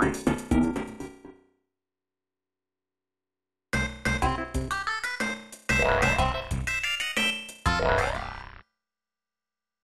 right.